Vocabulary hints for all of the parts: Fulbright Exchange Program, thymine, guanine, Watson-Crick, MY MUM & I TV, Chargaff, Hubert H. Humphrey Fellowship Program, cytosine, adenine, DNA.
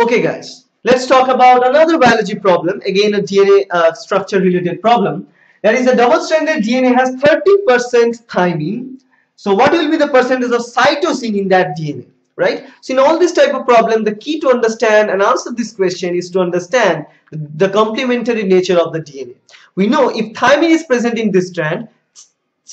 Okay guys, let's talk about another biology problem, again a DNA structure related problem. That is, a double-stranded DNA has 30% thymine. So what will be the percentage of cytosine in that DNA, right? So in all this type of problem, the key to understand and answer this question is to understand the complementary nature of the DNA. We know if thymine is present in this strand,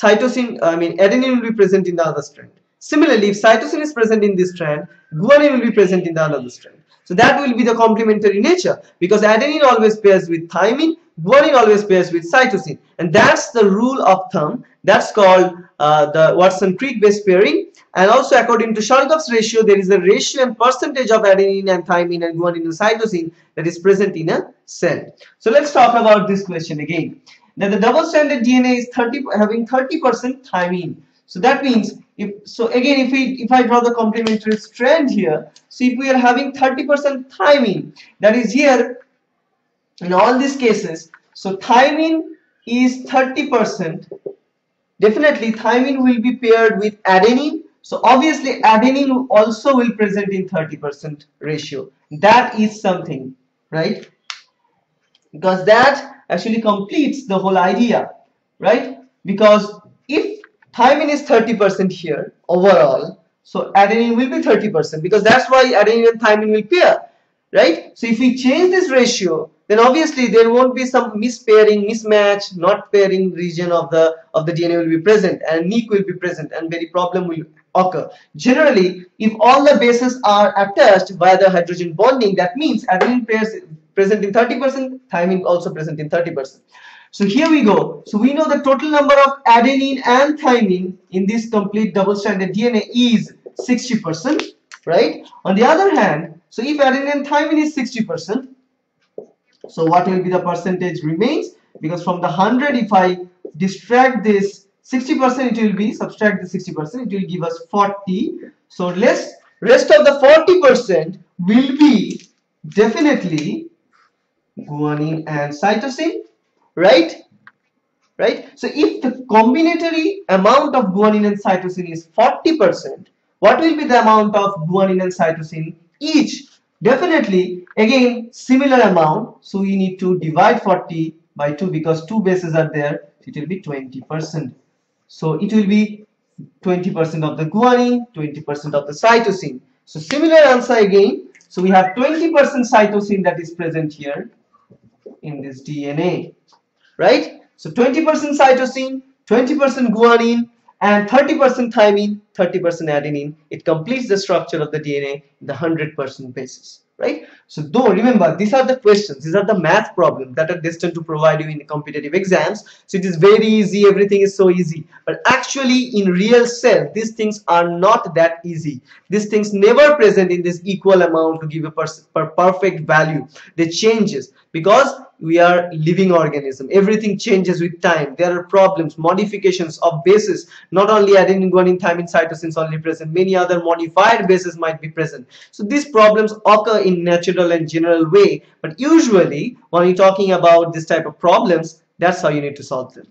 adenine will be present in the other strand. Similarly, if cytosine is present in this strand, guanine will be present in the another strand. So that will be the complementary nature, because adenine always pairs with thymine, guanine always pairs with cytosine, and that's the rule of thumb. That's called the Watson-Crick base pairing. And also, according to Chargaff's ratio, there is a ratio and percentage of adenine and thymine and guanine and cytosine that is present in a cell. So let's talk about this question again. Now, the double-stranded DNA is having 30% thymine. So that means, if I draw the complementary strand here, so if we are having 30% thymine, that is here in all these cases, so thymine is 30%. Definitely thymine will be paired with adenine, so obviously adenine also will present in 30% ratio. That is something, right? Because that actually completes the whole idea, right? Because if thymine is 30% here overall, so adenine will be 30%, because that's why adenine and thymine will pair, right? So if we change this ratio, then obviously there won't be some mismatch, not pairing region of the DNA will be present, and nick will be present, and very problem will occur. Generally, if all the bases are attached by the hydrogen bonding, that means adenine pairs present in 30%, thymine also present in 30%. So here we go. So we know the total number of adenine and thymine in this complete double-stranded DNA is 60%, right? On the other hand, so if adenine and thymine is 60%, so what will be the percentage remains? Because from the 100, if I subtract this 60%, it will be, it will give us 40. So rest of the 40% will be definitely guanine and cytosine. Right? So if the combinatory amount of guanine and cytosine is 40%, what will be the amount of guanine and cytosine each? Definitely, again, similar amount. So we need to divide 40 by 2, because 2 bases are there. It will be 20%. So it will be 20% of the guanine, 20% of the cytosine. So similar answer again. So we have 20% cytosine that is present here in this DNA. Right? So 20% cytosine, 20% guanine, and 30% thymine, 30% adenine. It completes the structure of the DNA in the 100% basis, right? So though, remember, these are the questions, these are the math problems that are destined to provide you in the competitive exams. So it is very easy, everything is so easy. But actually, in real cell, these things are not that easy. These things never present in this equal amount to give a perfect value. They changes, because we are living organism. Everything changes with time. There are problems, modifications of bases. Not only adenine, guanine, thymine, cytosine only present, many other modified bases might be present. So these problems occur in natural and general way, but usually when you're talking about this type of problems, that's how you need to solve them.